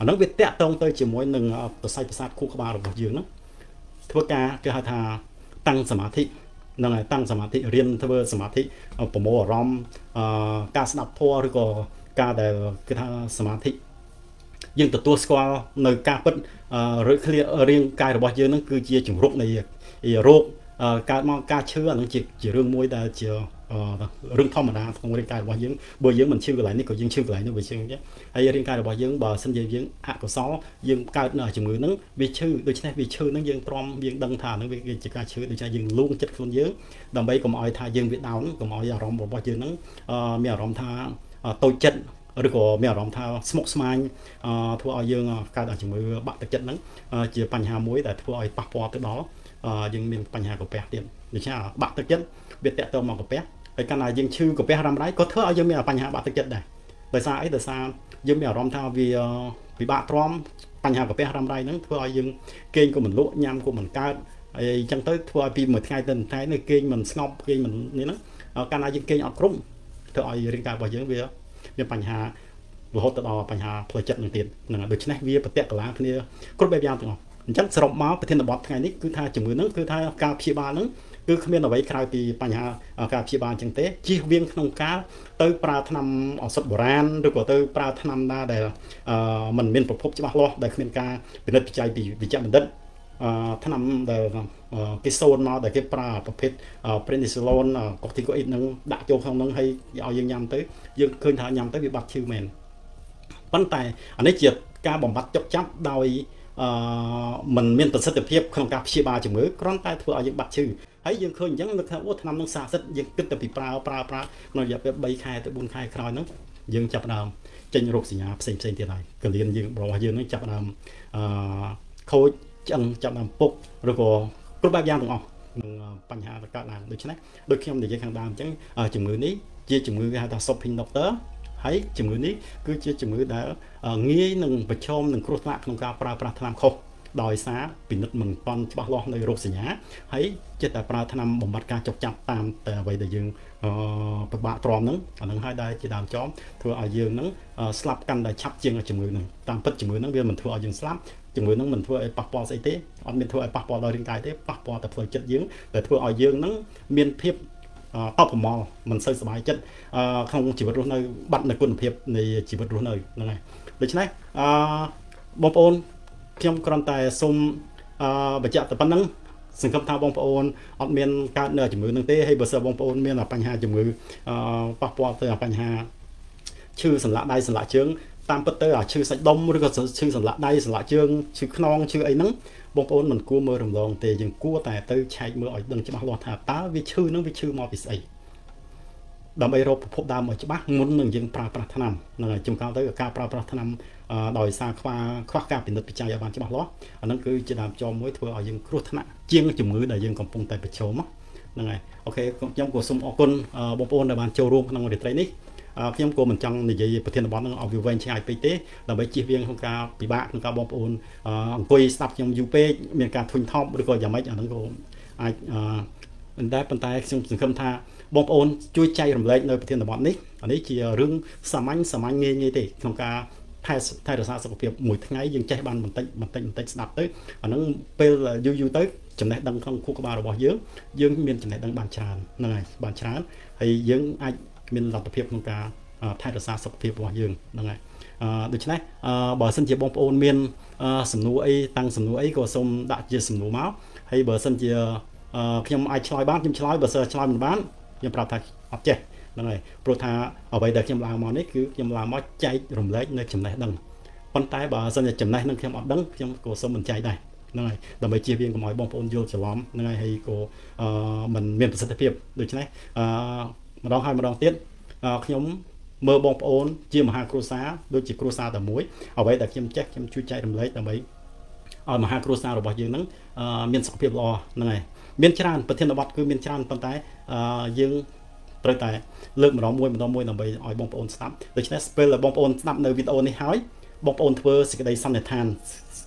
นักเวทเตะตรงตัวจีมวยหนึ่งตัวไซประสาทคู่ขบาร์บอกยืนนะทว่าการเกิดหาตั้งสมาธินั่นไงตั้งสมาธิเรียนทว่าสมาธิผมบอกรอมการสนับทัวหรือก็การแต่เกิดหาสมาธิยังตัวสกอร์ในการเป็นหรือเรียงกายระบบเยอะนั่นคือเจียจุ่มโรคในโรคการมองการเชื่อนั่นเจียเรื่องมวยแต่เจียเรื่องธรรมดาของเรียงกายระบบเยอะเบอร์เยอะมันเชื่ออะไรนี่ก็ยังเชื่ออะไรนี่เบอร์เชื่อเนี้ยไอ้เรียงกายระบบเยอะบ่สัญญาเยอะอ่ะก็ซ้อยังการหน่อยจุ่มมือนั่นวิชื่อโดยเฉพาะวิชื่อนั่นยังพร้อมยังดังฐานนั่นวิจิการเชื่อโดยเฉพาะยังลุ่งจัดคนเยอะดังใบก็มอยทายังเวียดนามนั่นก็มอยรอมระบบเยอะนั่นมีรอมทาโตจัดหรือก็มีอารมณ์ท้าสมองสมายทั่วยังการอาจจะมือบัตรตะเจ็ดนั้นเจียปัญหามวยแต่ทั่วไอ้ปักปอตัวน้อยังมีปัญหากับแปะเดียนหรือใช่บัตรตะเจ็ดเบียดแตะตัวมองกับแปะไอ้การไหนยังชื่อกับแปะทำไรก็เท่ายังมีปัญหาบัตรตะเจ็ดได้แต่ซาไอ้แต่ซายังมีอารมณ์ท้าวิบากร้อมปัญหากับแปะทำไรนั้นทั่วยังเกณฑ์ของมันลุกยามของมันการไอ้จังเต้ทั่วปีเหมือนไงแต่ไทยในเกณฑ์มันสงบเกณฑ์มันนี่นะการไหนยังเกณฑ์ออกรุ่มเท่าไอ้เรื่องการบริยังเวียมีปัญหาหรือหดต่อปัญหาพลอยจัดหนึ่งเตียนหนึ่งโดยเฉพาะวิปเตะกลางที่นี่กรุ๊ปแบบยาวถึงอ๋อฉันสรุปมาประเทศนบอทไงนี่คือทางจมูกนั่นคือทางการพิบาลนั่นคือเขมรเอาไว้คราวปีปัญหาการพิบาลจังเตะจีเวียงขนมกาเตยปลาถนอมอสดโบราณหรือว่าเตยปลาถนอมได้แต่มันเป็นประพบจิบะล้อได้เขมรกาเป็นนักวิจัยปีวิจัยมันดันถนอมได้กิโซนมาได้กิปลาประเภทเพรนิซิลอนก็ที่ก็อีกนึงด่าโจของนึงให้เอายังยำtớiยังคืนทางยำtớiวิบัติชิวแมนปัญหาอันนี้เกี่ยวกับบำบัดจบจับโดยมันมีประสิทธิภาพของการพิบาลจมูกร่างกายทั่วอายุบัตรชื่อให้ยังคืนยังนึกถึงวัฒนธรรมนักศาสตร์ยังคิดแต่ปีปลาเราอย่าไปใบคายแต่บุญคายคลอยนั้นยังจับดามเจนโรคสีหยาบเส้นที่ไรก็เรียนยังบอกว่ายังนึกจับดามเขาจังจับดามปุ๊บแล้วก็กรุ๊ปแบบยาวถึงอ๋อปัญหาต่างๆโดยเฉพาะโดยเข้มในเกี่ยวกับดามจังจมูกนี้เจียจมูกการตัดสอบพินด็อกเตอร์ให้จมูกนี้คือเจียจมูกได้งี้หนึ่งประชมหนึ่งครุฑละของการปราบปรามทำคบดอยซาปินุดมึงตอนฉบับรองในโรคเสียให้เจตปราธนำบ่มบัดการจบจับตามแต่ไว้แต่ยังปะตรอมนั้นอันนั้นให้ได้เจตามจอมทั่วอายุนั้นสลับกันได้ชับเจียงจมูกหนึ่งตามพัดจมูกนั้นเวลามันทั่วอายุสลับจมูกนั้นมันทั่วไอปักปอใส่เตะอันเป็นทั่วไอปักปอลอยร่างกายเตะปักปอแต่เพลิดเจ็ดยืงแต่ทั่วอายุนั้นเมียนเพียบต่อผมมองมันเซอร์สบายเจ็ดของจิตวิทยาในบัตรในกลุ่มเพียบในจิตวิทยาในนั่นไงโดยเฉพาะบอมโอนเพียงกรณ์แต่สมบัจจัตปันนังสังคมทางบองปอนอดเมียนการเนื้อจมูกนั่งเต้ให้เบอร์เซอร์บองปอนเมียนปัญหาจมูกปักปอเตอปัญหาชื่อสัญลักษณ์ใดสัญลักษณ์เชิงตามปัตเตอร์ชื่อสัญดมหรือก็ชื่อสัญลักษณ์ใดสัญลักษณ์เชิงชื่อขนองชื่อไอ้นั่งบองปอนมันกู้มือรำลองเตยังกู้แต่เตยใช้มืออ่อยดังจะมาหลอดหาตาวิชื่อนั่งวิชื่อมอปิสไอดำไอโรบพบดำมาจะบ้างมุนหนึ่งยังปราปรารถนำนั่นไงจุ่มก้าวเตยกับการปราปรารถนำดอยซาคว้าการเป็นนักปิจัยบาลจะบอกล้ออันนั้นคือจะดามจอมไว้เพื่อยังครุฑนะเจียงจมูกได้ยังกำปงแต่ไปโชมนั่นไงโอเคยังกูสมออกคนบอมโอนในบ้านโจรวมนั่งเด็ดไรนี่ยังกูเหมือนจังในยี่ประเทศบอลนั่งเอาวิวเวนชายไปเตะเราไปจีเวียงของกาปีบะของกาบอมโอนคุยสับยังยูเป้เมียนการทุนทอมหรือก็ยังไม่อันนั้นกูได้ปัญหาสิ่งสำคัญท่าบอมโอนช่วยใจรำไรในประเทศบอลนี่อันนี้คือเรื่องสามัญเงี้ยเงี้ยเตะของกาไทยรักษาสุขภาพหมวยทั้งไงยังใจบันมันเต็มสนับเต้อันนั้นเป็นยูเต้จำแนกดังของคู่กบาร์เราบอกเยอะยังมีจำแนกดังบานชานนั่นไงบานชานไอ้ยังไอ้มีหลักประเภทของการไทยรักษาสุขภาพบอกเยอะนั่นไงโดยเฉพาะบ่อสันเจียบองโอนมีสำนัวไอ้ตังสำนัวไอ้ก็ส่งดักเจียสำนัวม้าให้บ่อสันเจียยำไอ้ชลอยบ้านยำชลอยบ่อเสือชลอยบ้านยำปราบไทยอับเจนั่นเลยโปรธาเอาไปเด็กยำลาหมอนี่คือยำลาหมอใจรวมเล็กในจำนายดังปันท้ายบ่าเสนอจำนายนั่งเข้มอัดดังยำโกสมันใจได้นั่นเลยแต่ไปเจียเพียงกับหมอยบองปนโยจะล้อมนั่นเลยให้โกมันเมียนประสิทธิภาพโดยใช่ไหมมาลองให้มาลองเตี้ยยำเมื่อบองปนเจียมหาครูซาโดยจีครูซาแต่มวยเอาไปเด็กยำแจ๊กยำช่วยใจรวมเล็กแต่ไปเอามหาครูซาเราบอกอย่างนั้นเมียนสักเพียบรอนั่นเลยเมียนชานประเทศนวัตคือเมียนชานปันท้ายยังประเทศเลือกมาล้อมมวยนำไปอ้อยบองปอนสตัมโดยเฉพาะสเปลล์บองปอนสตัมในวิดีโอนี้หายบองปอนเทอร์สิกได้สำเร็จทาน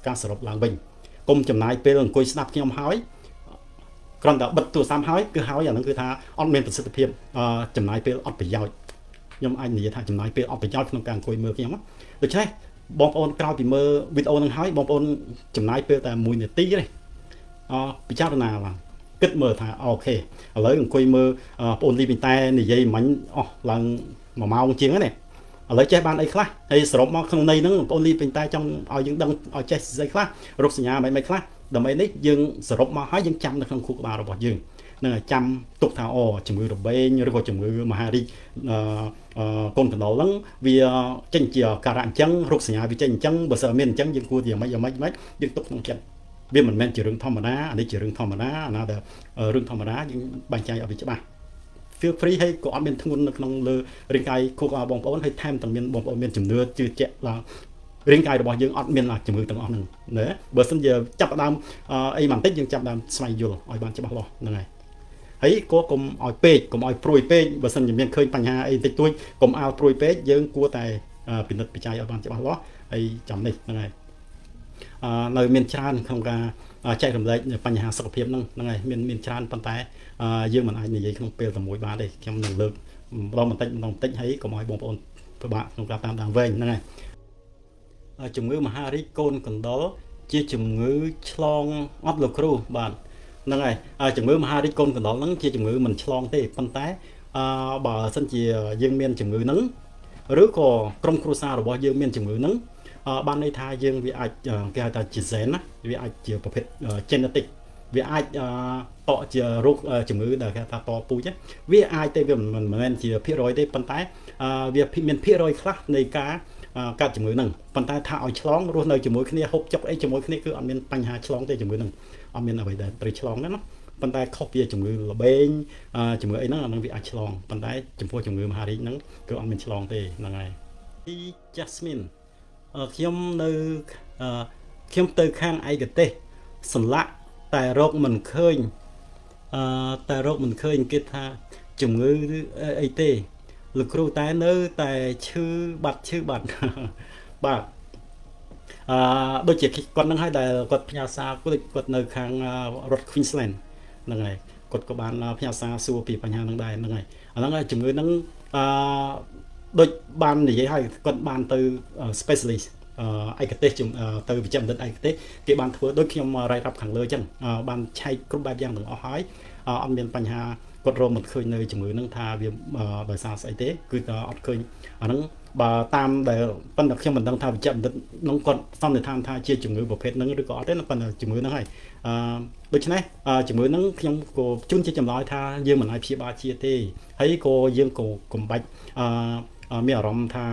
การสรุปหลังบิน กุมจำนายเปลืองกุยสนับเกี่ยมหายกรอนแต่บรรทุกสามหายคือหายอย่างนั้นคือท่าออดเมนเป็นสติเพียบจำนายเปลืองออดไปยาวยมไอหนีท่าจำนายเปลืองออดไปยาวต้องการกุยเมื่อกี้มั้งโดยใช่บอมโอนกล่าวปีเมื่อวิดโอนั่งหายบอมโอนจำนายเปลืองแต่มวยเนี่ยตีเลยไปเจ้าหน้าว่าก็เมื่อท่าโอเคเลยกุยเมื่อโอนรีบินแต่หนีใจมันอ๋อหลังมาเมาเจียงนั่นเองเลยแจ้บ้านไอ้คลาไอ้สรมองข้างในนั่งปนลีเป็นตาจังเอายังดังเอาแจ้ใส่คลารุกสัญญาไม่คลาแต่ไม่ได้ยังสรมองหายยังจำในข้างคุกบาร์เราบอกยังนั่นจำตุกทาอจมือเราเบยเราบอกจมือมาฮาริคนกันเราลังวิจังเจียการันจังรุกสัญญาวิจังจังบสเมนจังยังกูเดียวไม่ยังตุกต้องจังเบี้ยมันแม่นจีเรื่องธรรมดาอันนี้จีเรื่องธรรมดานะแต่เรื่องธรรมดายังบางใจเอาไปจับมาเพื่อฟรีให้ก่อนเป็นทุนน้องเลยเรื่องการคุกอาบอมปอนให้แทมต่างเมียนบอมปอนเมียนจำเนื้อจืดเจละเรื่องการเราบอกยังอดเมียนหลักจำมือต่างอดหนึ่งเนอะเบอร์สัญญาจับดามไอ้หมันติดยังจับดามสมัยอยู่อ๋อยบางจับหล่อยังไงเฮ้ยก็กลมอ๋อยเป๊กกลมอ๋อยโปรยเป๊กเบอร์สัญญาเมียนเคยปัญหาไอ้ติดตัวกลมเอาโปรยเป๊กยังกลัวแต่เป็นนัดปีใจอ๋อยบางจับหล่อไอ้จำนี่ยังไงเราเมียนชานของการใช่ผมเลยปัญหาสกปรกนั่งนั่งไงเมียนชานปันแต่ยื่นมันไอ้หนีไอ้ขนมเปี๊ยะสมุยบ้านเลยแค่หนึ่งเลิกเรามันติดน้องติดให้ก็มอยบงปนเพื่อบ้านน้องกลับตามดังเวงนั่นไงจุ่มเงือมาฮาริโกนกันโตเจี๊ยจุ่มเงือชลองอัพโลครูบ้านนั่นไงจุ่มเงือมาฮาริโกนกันโตนั่งเจี๊ยจุ่มเงือมันชลองที่ปันแต่บ่อสันเจียยื่นเมียนจุ่มเงือนั่งหรือก็กรมครูซาหรือว่ายื่นเมียนจุ่มเงือนั่งบ้านในไทยยังวิอาจแก่แต่จีเซนนะวิอาจเกี่ยวประเภทเจนติกวิอาจต่อเจอโรคจมูกเด็กแค่ตาต่อปูเจ้วิอาจเต็มมันเหมือนเจอพิรอยได้ปันท้ายวิอาจเป็นพิรอยครับในการจมูกหนึ่งปันท้ายถ้าเอาฉลองรวมในจมูกนี้หกจับไอ้จมูกนี้คืออันเป็นปัญหาฉลองได้จมูกหนึ่งอันเป็นอะไรแต่ตรีฉลองนั่นเนาะปันท้ายครอบเบี้ยจมูกเบงจมูกไอ้นั่นนั่นวิอาจฉลองปันท้ายจมูกมหาดินั่นคืออันเป็นฉลองได้ยังไงที่จัสมินเข้มเตยเข้มเตยข้างไอ้กระเตะสละแต่โรคมันเคยแต่โรคมันเคยกิดฮะจุ่มเงือไอเตะหรือครูแต่เนื้อแต่ชื่อบัตรบัตรโดยเฉพาะกดนั่งให้แต่กดพยาศาสตร์กดเนื้อข้างรถควีนส์แลนด์นั่นไงกดกบาลพยาศาสตร์สู้ปีปัญหานั่งได้นั่นไงนั่นไงจุ่มเงือนั่งโดยบานนี่ให้กดบานตัว specialist ไอกระเตะจุ่มตัววิจารณ์ด้านไอกระเตะที่บานทั่วโดยขยมรายรับขังเลยจังบานใช้กรุ๊ปแบบยังหนึ่งเอาหายอันเป็นปัญหากดรวมมันเคยในจมูกนั่งทาเวียมโดยสารไอเตะคืออัดเคยอันนั้นบ่ตามแต่ปัญหาขยมมันต้องทาวิจารณ์ด้านน้องกดซ้ำในทางทาเชี่ยจมูกประเภทนั้นหรือก็อัดได้ปัญหาจมูกนั่งให้โดยเช่นนี้จมูกนั่งขยมก็จุนเชี่ยจำลอยทาเยี่ยมเหมือนไอพีบาเชี่ยเตะให้ก็เยี่ยมก็กลมใบมีอารมณ์ท่า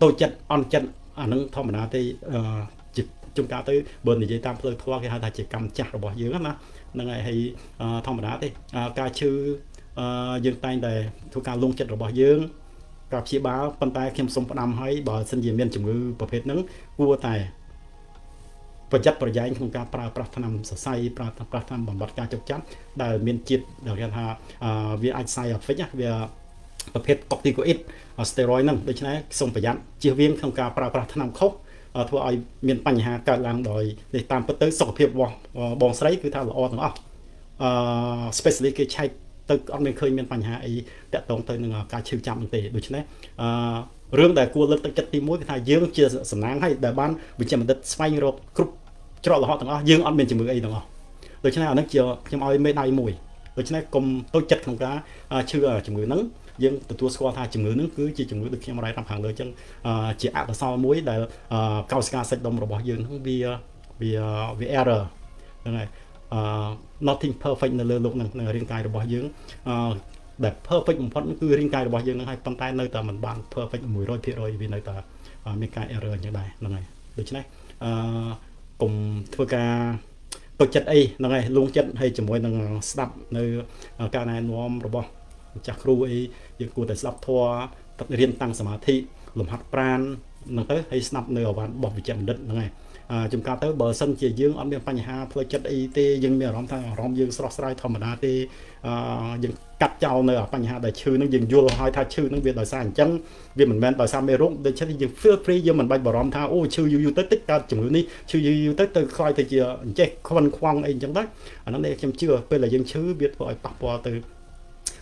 ตัวจัดอ่อนจัดอันนั้นธรรมดาที่จิตจุ่มกาตื้อเบอร์หนึ่งใจตามเพลิดเพลินที่หาทางจิตกรรมจัดระบบเยอะนะนั่นไงให้ธรรมดาที่การชื่อยืนตายแต่ทุกการลงจัดระบบเยอะกับชีบ้าปันตายเข้มสมประดามให้บ่อสัญญาเมียนจมูกประเภทนั้นกลัวแต่ประจัดประยัยของการปราบปราธนามสไซปราบปราธนามบำบัดการจบจัดได้เมียนจิตเดี๋ยวกันฮะวิไอไซอ่ะเฟ้ยเวียประเภทกอติโกอิดสเตียรอยด์นั่นโดยเฉพาะส่งประยัดเจียเวียงทางการปราบปรามถนอมเขาทั่วไอเมียนปัญหาการลังโดยในตามประตูสกปรกบองไซคือทางละออต่างอ่ะสเปซลิกใช้ตึกอันไม่เคยเมียนปัญหาไอแต่ตรงตัวหนึ่งการชิวจำเตะโดยเฉพาะเรื่องแต่กลัวเลือดตึกจัดตีมุ้ยคือทางเยื่อเจียสำนักให้แต่บ้านวิจารณ์ดัดไฟรบกรุบจรอละอต่างอ่ะเยื่ออันเมียนจมูกไอต่างอ่ะโดยเฉพาะนั่งเจียยังเอาไม่ได้มุ้ยโดยเฉพาะกลมตัวจัดทางการเชื่อจมูกนั้นยังตัวสควอตจมูกนึงคือจีจมูกดึกยังไรทำห่างเลยจังจีอาแต่ซาวมุ้ยแต่เกาสกาเซ็ตดมระบบยืนทั้งเบียเอร์ยังไง nothing perfect ในเรื่องลูกนั่นในเรื่องกายระบบยืนแบบ perfect มันพ้นคือเรื่องกายระบบยืนนั่นให้ปันตายในแต่มันบาง perfect มุ้ยร้อยเพียร้อยวิในแต่มีกายเอร์ยังไงยังไงโดยเฉพาะกลุ่มทั่วกาตัวจัดไอ้ยังไงลงจัดให้จมูกนั่งสตับในการนวมระบบจากครูไอ้ยังกูแต่สลับทัวตัดเรียนตั้งสมาธิลมหัดปราณนั่งเต้ให้สนับเนื้อวันบอกวิจารณ์ดัดนั่งไง จุดการเตอร์เบอร์ซันเจียยื่นอันเป็นปัญหาเพื่อจัดอีเตยังมีร้องทางร้องยื่นสลอสไลธรรมดาเตยังกัดเจ้าเนื้อปัญหาแต่ชื่อนั่งยื่นยัวหอยท่าชื่อนั่งเวียนต่อยสานจังเวียนเหมือนแมนต่อยสานเมรุกเดินเช่นยื่นเฟื่อฟรียื่นเหมือนใบบ่อร้องทางโอ้ชื่อยูยูเตติกการจุดนี้ชื่อยูยูเตติกคลายแต่เจียเจ๊ควันควังเองจังได้อันนั้นเองจำเชื่อเป็นอะไรยังชื่อเบียดบ่อยปากบ่อตือ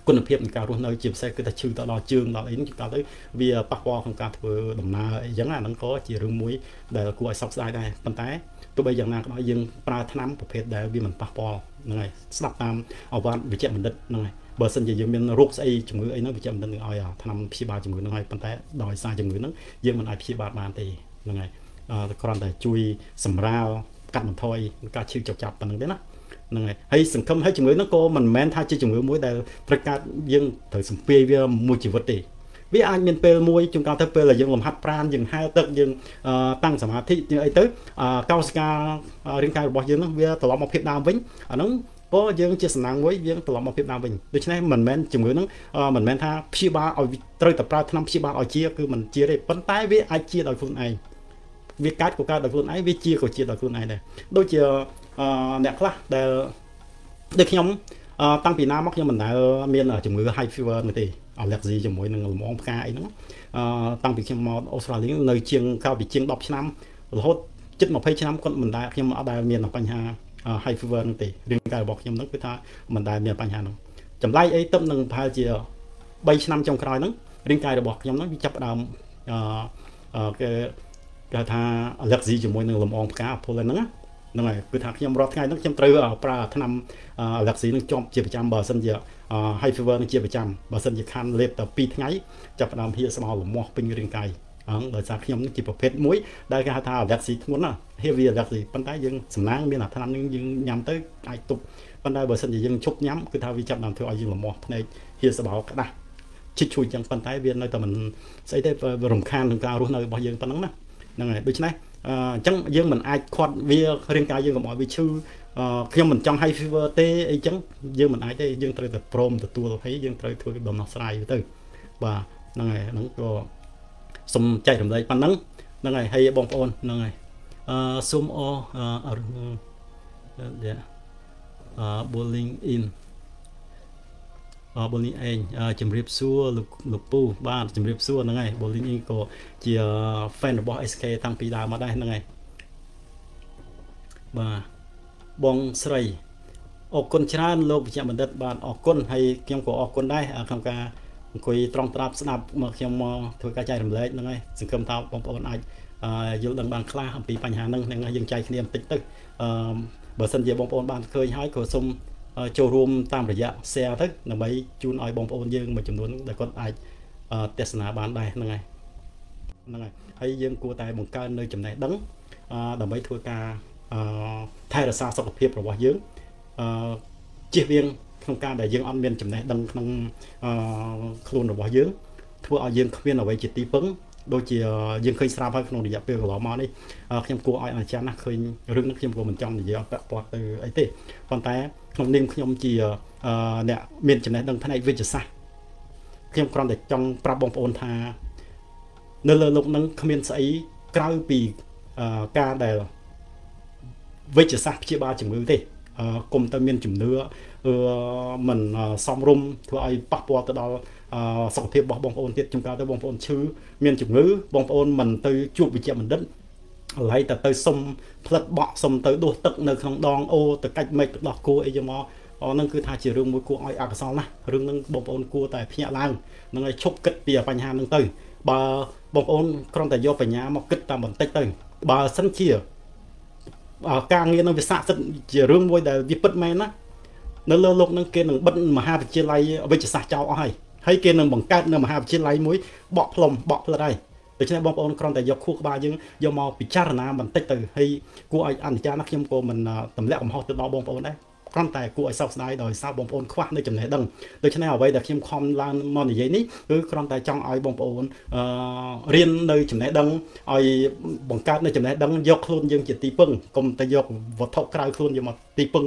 คนเพียบการรู้ในจิตใจก็จะชื่อตลอดชื่อตลอดอินตลอดเลยเวียปากวอของการถือดำนาอย่างนั้นนั่นก็จีรุ่งมุ้ยแต่กูไอ้ซับไซด์ได้ตั้งแต่ตัวใบอย่างนั้นก็ยังปลาทน้ำประเภทได้เวียมันปากวอนั่นไงสลับตามเอาวันวิจัยมันดัดนั่นไงเบอร์สันจะยังเป็นโรคไอ้จมูกไอ้นั่นวิจัยมันดัดเอาอย่างทำพิบาจมูกนั่นไงตั้งแต่ดอยทรายจมูกนั่นยังมันไอ้พิบามาตีนั่นไงกรอนแต่จุยสำราวกัดมันถอยการชื่อจับจับตั้งแต่นั้นนั่นไงให้สังคมให้จมูกนั่นก็มันแม้นท่าจีจมูกมวยแต่ประกาศยังเถิดสังเวียนมวยจีวัตติวิอันเป็นเปลมวยจุงการเทเปลเลยยังลมหัดปราณยังให้ตึกยังตั้งสมาธิยังไอ้ตึกเก้าสกาเรียนการบอกยังนั่นเวียตลอดมาเพียบดาววิ่งอันนั้นก็ยังเจสนังไว้ยังตลอดมาเพียบดาววิ่งโดยเฉพาะมันแม้นจมูกนั่นมันแม้นท่าพิบาเอาเตยตะปราทำพิบาเอาเชียคือมันเชียได้ปั้นใต้วิอันเชียต่อคนไอวิการของการต่อคนไอวิเชียของเชียต่อคนไอเลยโดยเฉพาะเนี่ยครับแต่เด็กย้อมตั้งปีน้ำมักย้อมมันได้เมียนจมูกให้ฟิวนั่นตีเอาเล็กจีจมูกหนึ่งหลงกายนั่นตั้งปีเชียงมออสเตรเลียในเชียงข้าวปีเชียงดอกช้ำแล้วจิตหมอกให้ช้ำคนมันได้ย้อมได้เมียนปัญหาให้ฟิวนั่นตีเรื่องการบอกย้อมนั่นคือท่ามันได้เมียนปัญหานั่นจำไล่ไอ้ต้มหนึ่งพายเจียใบช้ำจงคลายนั่นเรื่องการบอกย้อมนั่นวิจับดำก็ท่าเล็กจีจมูกหนึ่งหลงกายพอเลยนั่นนั่นไงคือทางยังรอดง่ายนักยังเตยปลาถนำหลักสีนักจอมเจียบประจำบาสันเจียไฮฟิวเวอร์นักเจียบประจำบาสันเจียคันเล็บแต่ปีทั้งไงจับประดามเฮียสมอลหมอกเป็นเรื่องไกลหลังจากยังนักจีบประเภทมุ้ยได้การท่าหลักสีทั้งหมดน่ะเฮียเวียหลักสีปั้นได้ยังสำนักมีหลักถนำยังย้ำเตยไอตุบปั้นได้บาสันเจียยังชกย้ำคือทางวิจับนำเทอยังหมอกในเฮียสมอลก็ได้ชิดชูยังปั้นได้เวียนในแต่มันใส่ได้รำคาญถึงการรู้ในบางยังปั้นนั้นนะนั่นไงดูใช่ไหมจังยังมันไอคอนเวียเรื่องการยังกับหมอวิชื่อยังมันจังให้ฟิวเตไอจังยังมันไอเตยังเตยแต่โปรมแต่ตัวให้ยังเตยถือดมน้ำสลายอยู่ตึงว่านั่งไงนั่งก็สมใจทำไรปันนั่งนั่งไงให้บองโอนนั่งไงซูมโอเดี๋ยวบูลลิงอินบนนี้เองจำเรียบซัวลูกปูบ้านจำเรียบซัวนั่งไงบนนี้ก็เจียแฟนบอลเอสเคทางปีดามาได้นั่งไงบ่าบองสไลออกคนชราโลกจะมันเด็ดบานออกคนให้เกี่ยงกับออกคนได้คำการคุยตรงตราบสนับมาเกี่ยงมอถือกระจายทำเลยนั่งไงสังคมทางบางประเทศอาจอยู่ดังบางคลาปีปัญหานั่งไงยังใจเนียมติ๊กตึ๊กเบอร์สัญญาบางประเทศบ้านเคยให้ขอสมโชว์รวมตามระยะเซลทึกนำไปจูนอ้อยบอมโอนยืงมาจำนวนแต่ก็ไอเทศนาบ้านได้นั่งไงนั่งไงให้ยืงกูตายบงการในจำได้ดังนำไปทัวร์การไทยรัฐศาสตร์สังคมเพียบระวังยืงเจียเวียงทางการได้ยืงอันเมียนจำได้ดังทางครูนระวังยืงทัวร์เอายืงเวียนเอาไว้จิตตีพึ่งโดยเจียยืงเคยสร้างพัฒนาระยะเปลือกหล่อมานี่เข้มกูอ้อยอาจารย์นะเคยเรื่องนักเข้มกูมันจำระยะแปะปลอดไอเต้ตอนแต่นำเนียมขยมจีเนี่ยเมียนจำได้ดังท่านไอเวจซะขยมกรอนแต่จังปราบบองปอนธาเนื้อเลือดนั้นขมิ้นใสกล้าปีกาได้เวจซะเชี่ยบาจมูกเตะกลมตะเมียนจุ่มเนื้อมันซอมรุมทั่วไอปักปัวตะดาวสองเทียบบองปอนเทียบจุ่มกาตะบองปอนชื่อเมียนจุ่มเนื้อบองปอนมันเตยจูบวิจัยมันดั้นไหลแต่เตยสมพลัดเบาสมเตยดูตึกในขนมดองโอแต่กัดไม่ตึกดอกกูไอ้ยมอนั่นคือทาจีเรื่องมวยกูอ้อยอักษรนะเรื่องนั้นบอมโอนกูแต่พี่ล่างนั่นไงชกกึศเปียปัญหาหนึ่งเตยบาบอมโอนครองแต่โยปัญญามากึศตามบนเตยเตยบาสันเชียกลางเงี้ยนั่นวิสาสันจีเรื่องมวยแต่วิปัตแมนนะนั่นเลือดลกนั่นเกณฑ์หนึ่งบัตรมหาวิทยาลัยวิจัยศาสตร์เจ้าอ้อยให้เกณฑ์หนึ่งบังการหนึ่งมหาวิทยาลัยมวยเบาพลมเบาพลได้โดยเฉพาะบางคนครองแต่ยกคู่กับบ้านยังยอมเอาปิจารณามันเตะตื่นให้กูไออันจานักยมโกมันตั้มแหลกของเขาติดต่อบางคนได้ครองแต่กูไอซาวส์ได้โดยซาวบางคนคว้าในจุดไหนดังโดยเฉพาะเอาไว้แต่ยมคอมลานมอนอย่างนี้คือครองแต่จังไอบางคนเรียนในจุดไหนดังไอบังการในจุดไหนดังยกคลุนยังจิตตีพึ่งกลมแต่ยกวัดเท่ากลายคลุนยังมาตีพึ่ง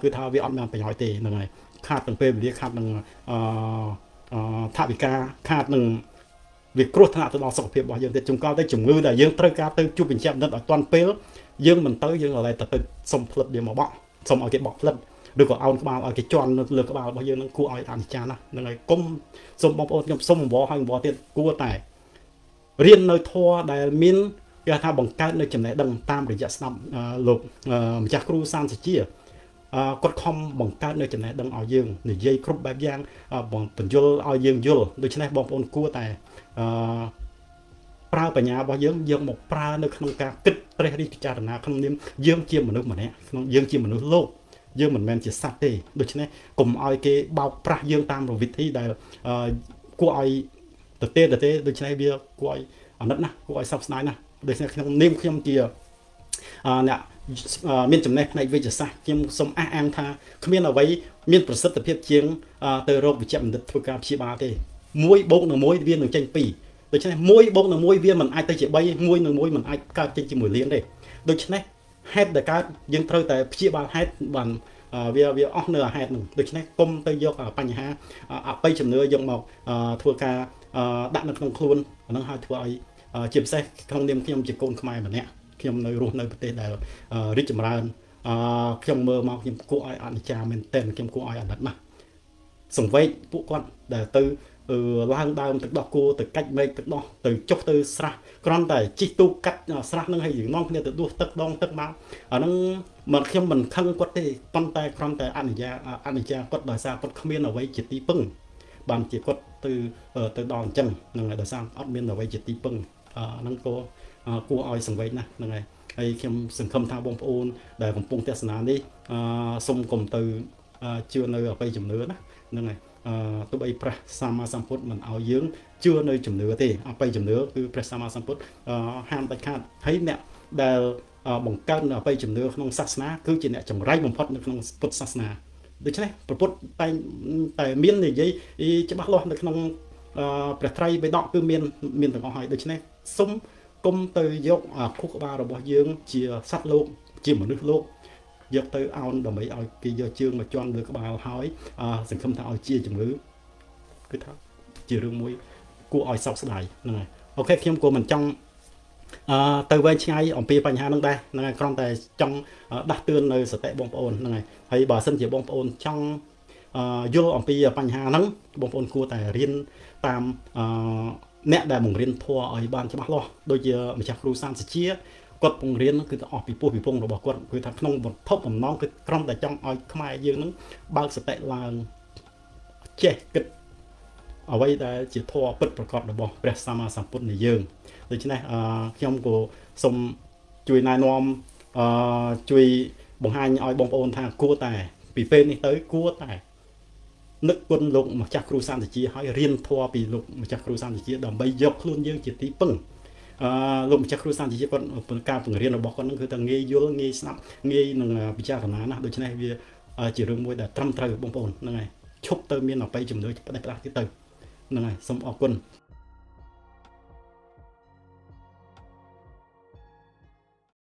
คือทาวิอันนำไปหอยตีหนึ่งไงขาดหนึ่งเพื่อเรียกขาดหนึ่งท่าบิกาขาดหนึ่งviệc cố thận là từ đó sọc phèo bỏ dần để chúng ta để chúng người đã dần tới cá tới chụp bình chạm đất ở toàn peo dương mình tới dương lại tập xong phật để mà bỏ xong ở cái bỏ phật được có ao các bạn ở cái tròn lừa các bạn bao giờ nó cua ở đàn cha nó người cung xong bọc ôn xong bỏ hay bỏ tiền cua tài riêng nơi thua đại miên cái thao bằng cái nơi chấm này đồng tam để giặt nằm lục giặt cua san sẽ chia cột không bằng cái nơi chấm này đồng ao dương để dây khúc bạc giang bằng tận vô ao dương vô đối với này bọc ôn cua tài Hãy subscribe cho kênh Ghiền Mì Gõ Để không bỏ lỡ những video hấp dẫn Đối với mỗi bông là mỗi viên mình ai tới chế bay mỗi nơi mỗi mình ai cả trên chỉ mũi liên đây đối với này hết đại ca dân thơ tại chia ba hết bằng việc ông nữa hết mình đối với này công tới do cả panh ha ở bay chấm nữa dòng màu thua cả đạn được không khuôn nó hai thua ấy chìm xe không niêm khi ông chỉ côn không ai mà nè khi ông nơi ruột nơi tê đại rít chấm ra khi ông mơ màu khi ông cua ai ăn cha mình tên khi ông cua ai ăn đất mà sủng vây phụ con để từ lang đào từ đọt cua từ cạnh mây từ đọt từ chốc từ sra còn tại chỉ tu cắt sra nó hay gì non kia từ đua tật đong tật máu ở nâng mà khi mình khăng quất thì con tay còn tại anh cha quất đời xa quất không biết là vậy chỉ tí bưng bàn chỉ quất từ đòn chân nâng này đời sang ấp miên là vậy chỉ tí bưng nâng cô oi sừng vậy nè nâng này hay khi sừng khâm thao bông ôn đời cùng bông tết nà đi xung cùng từ chưa nơi ở bây giờ nữa nâng này tôi bây Phật Sama Samput mình ao dưỡng chưa nơi chấm nữa thì bây chấm nữa cứ Phật Sama Samput ham tay khăn thấy nè đều bằng cân ở bây chấm nữa không sát ná cứ chỉ nè chấm ray bằng Phật không Phật sát ná được chứ này Phật tại miền này vậy chứ bác lo được không Phật Tây bây đó cứ miền từ ngoài được chứ này súng công từ dọc khúc ba rồi bỏ dưỡng chia sát luôn chia một nước luôn dọc tới ao đồng mấy ao kia do chương mà cho được các bạn hỏi sừng không thao chia chừng ngữ cứ tháo chia rương mũi cua oi sọc sải này ok khi em của mình trong từ bên trái ông pia bành hà nâng đây này còn tại trong đặc trưng nơi sở tại bom ôn này hay bà sân chỉ bom ôn trong vô ông pia bành hà nâng bom ôn cua tại riêng tam nét đại mùng riêng thua ở ban cho bác lo đôi giờ mình chặt cua san sẽ chia quật vùng riêng nó cứ ở bị pô bị vùng rồi bỏ quật cứ thằng nông một thóc một nón cứ trong tại trong oi không ai dương nó bao sự tệ là che kịch ở đây là chỉ thua bậtประกอบrồi bỏ bẹt sao mà sản phẩm này dương rồi chứ này khi ông của sông chui nai nom chui bông hai oi bông ôn thang cua tài bị phê đi tới cua tài nước quân lục mà chắc cua san thì chỉ hỏi riêng thua bị lục mà chắc cua san thì chỉ đầm bay dọc luôn dương chỉ tí bưng lục chắc cua san chỉ còn cao phần riêng là bỏ con nó cứ thằng nghe vô nghe sắm nghe là bị cha thằng ná rồi chứ này vì chỉ riêng môi là trăm trời bông ôn này chúc tới miền ở bay chừng nữa để ra cái từ này xong ở quân